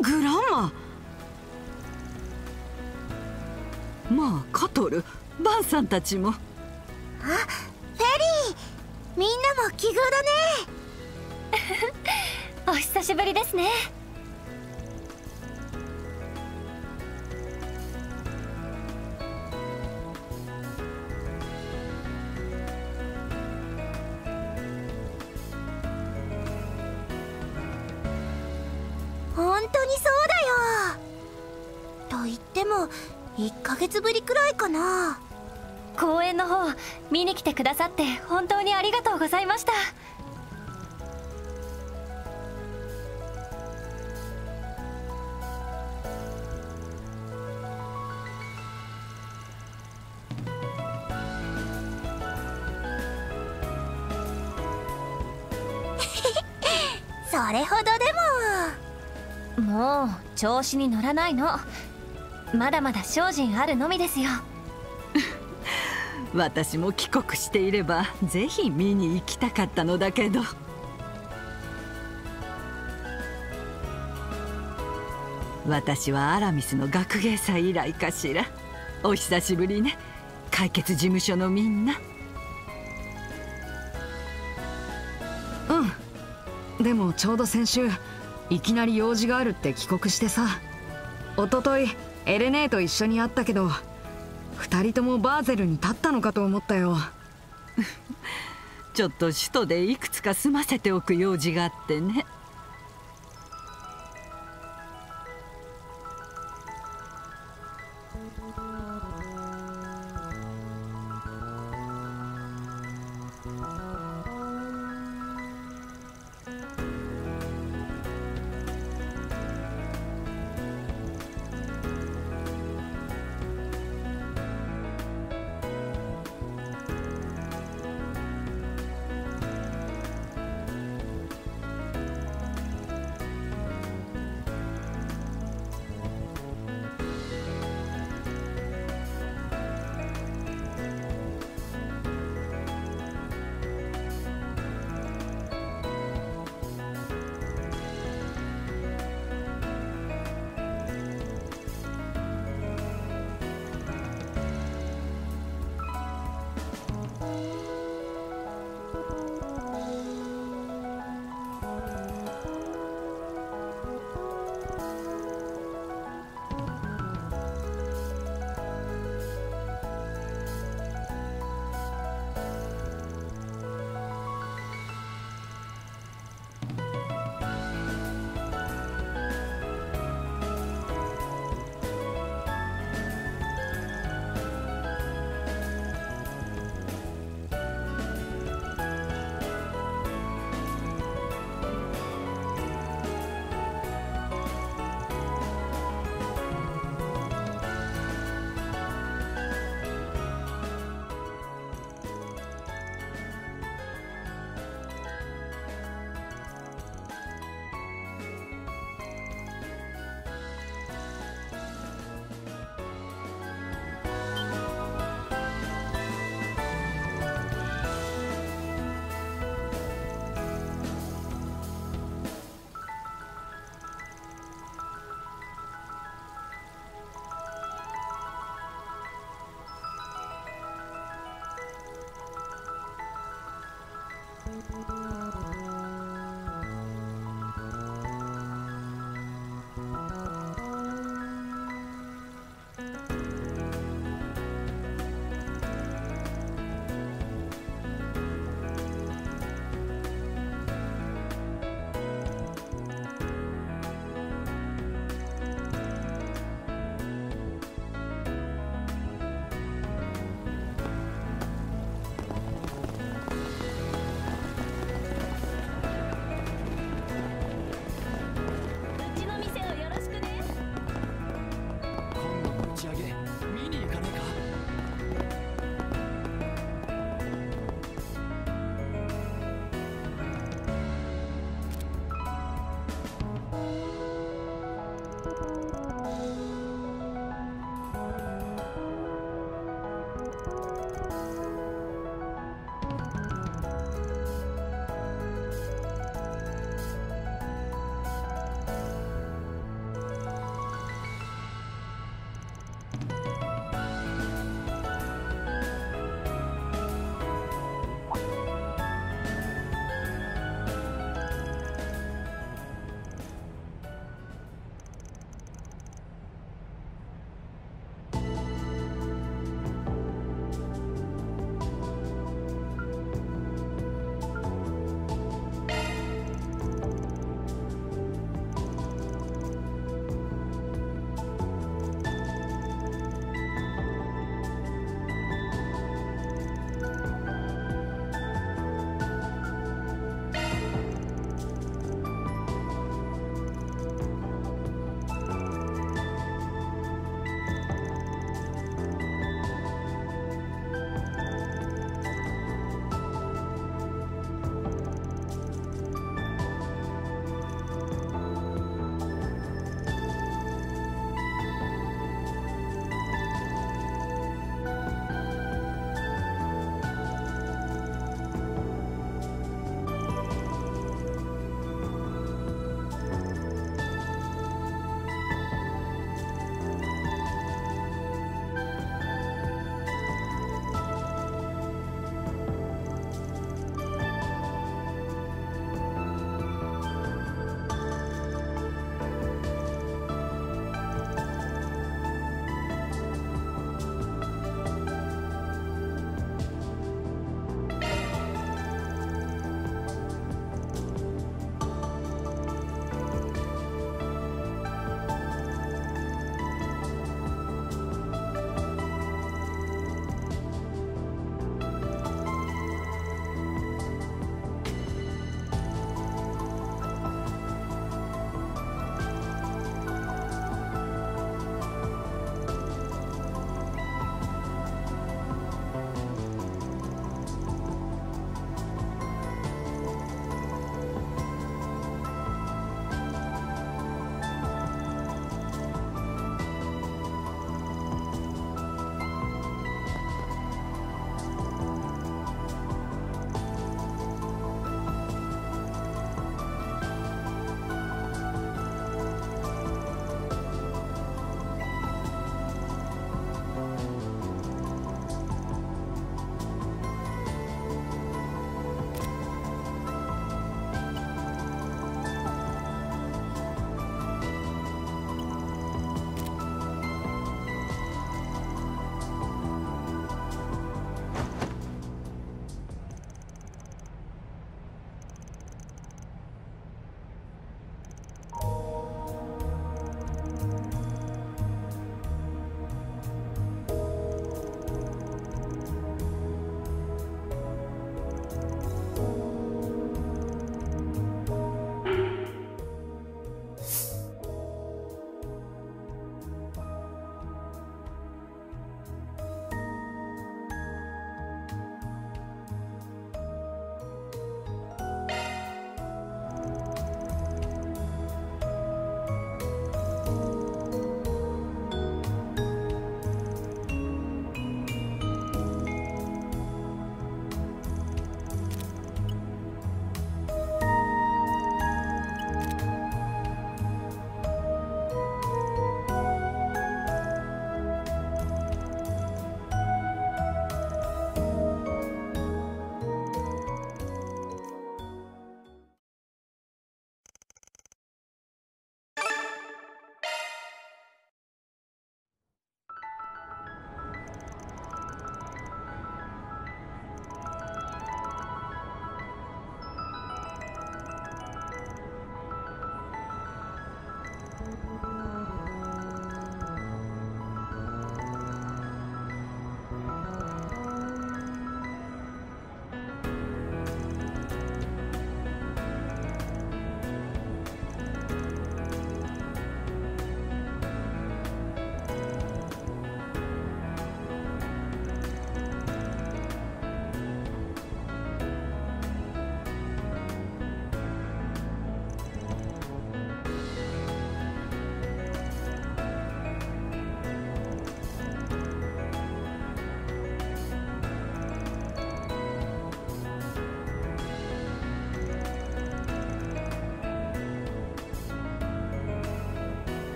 グランマ。まあカトル、バンさんたちも。あ、フェリー、みんなも奇遇だね。お久しぶりですね。本当にそうだよ。と言っても1ヶ月ぶりくらいかな。公園の方見に来てくださって本当にありがとうございました。それほどでも。もう調子に乗らないの。まだまだ精進あるのみですよ。私も帰国していればぜひ見に行きたかったのだけど。私はアラミスの学芸祭以来かしら。お久しぶりね、解決事務所のみんな。でもちょうど先週いきなり用事があるって帰国してさ、おとといエレネーと一緒に会ったけど2人ともバーゼルに立ったのかと思ったよ。ちょっと首都でいくつか済ませておく用事があってね。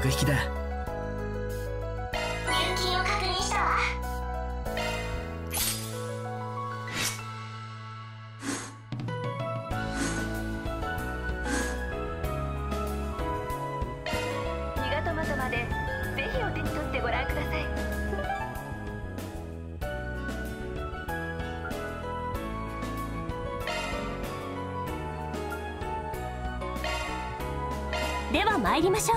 幕引きだ。入金を確認したわ。2月末までぜひお手に取ってご覧ください。では参りましょう。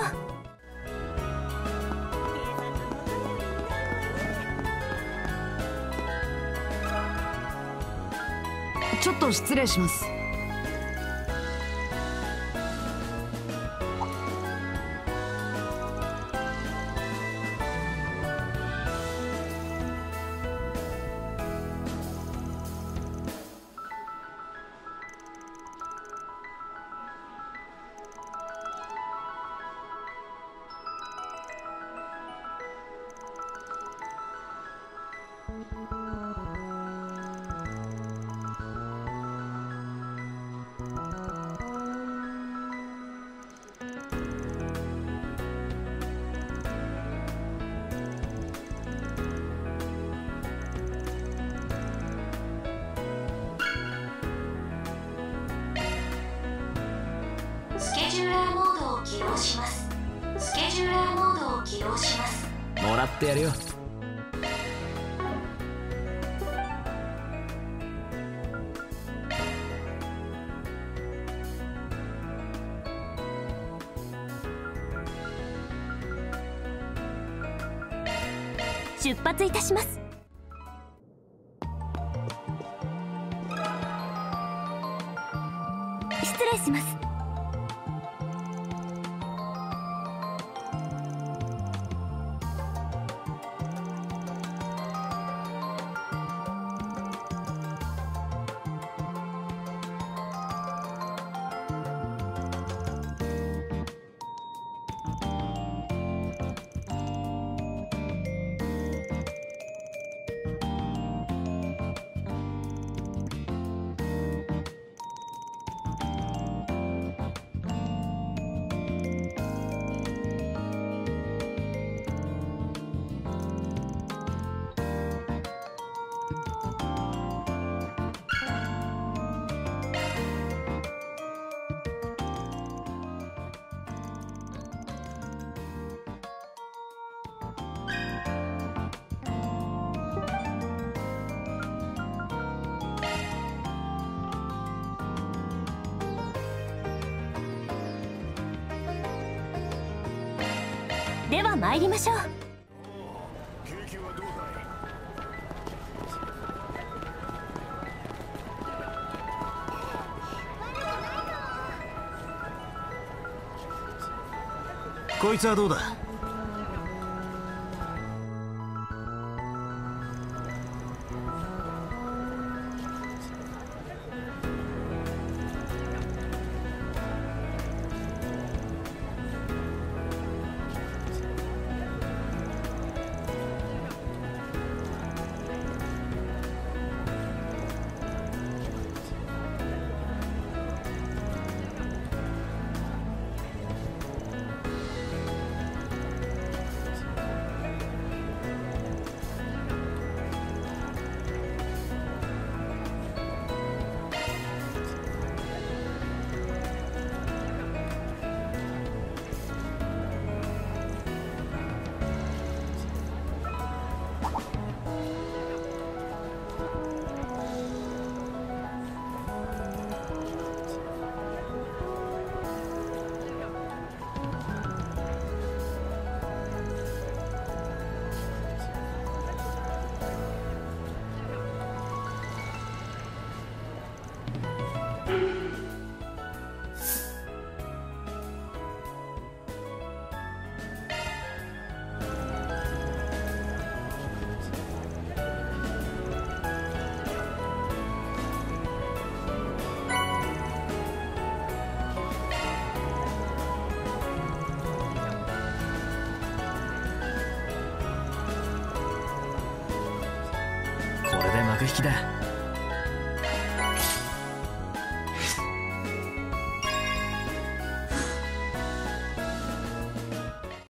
ちょっと失礼します。スケジューラーモードを起動します。スケジューラーモードを起動します。もらってやるよ。出発いたします。失礼します。では参りましょう。こいつはどうだ。引きだ。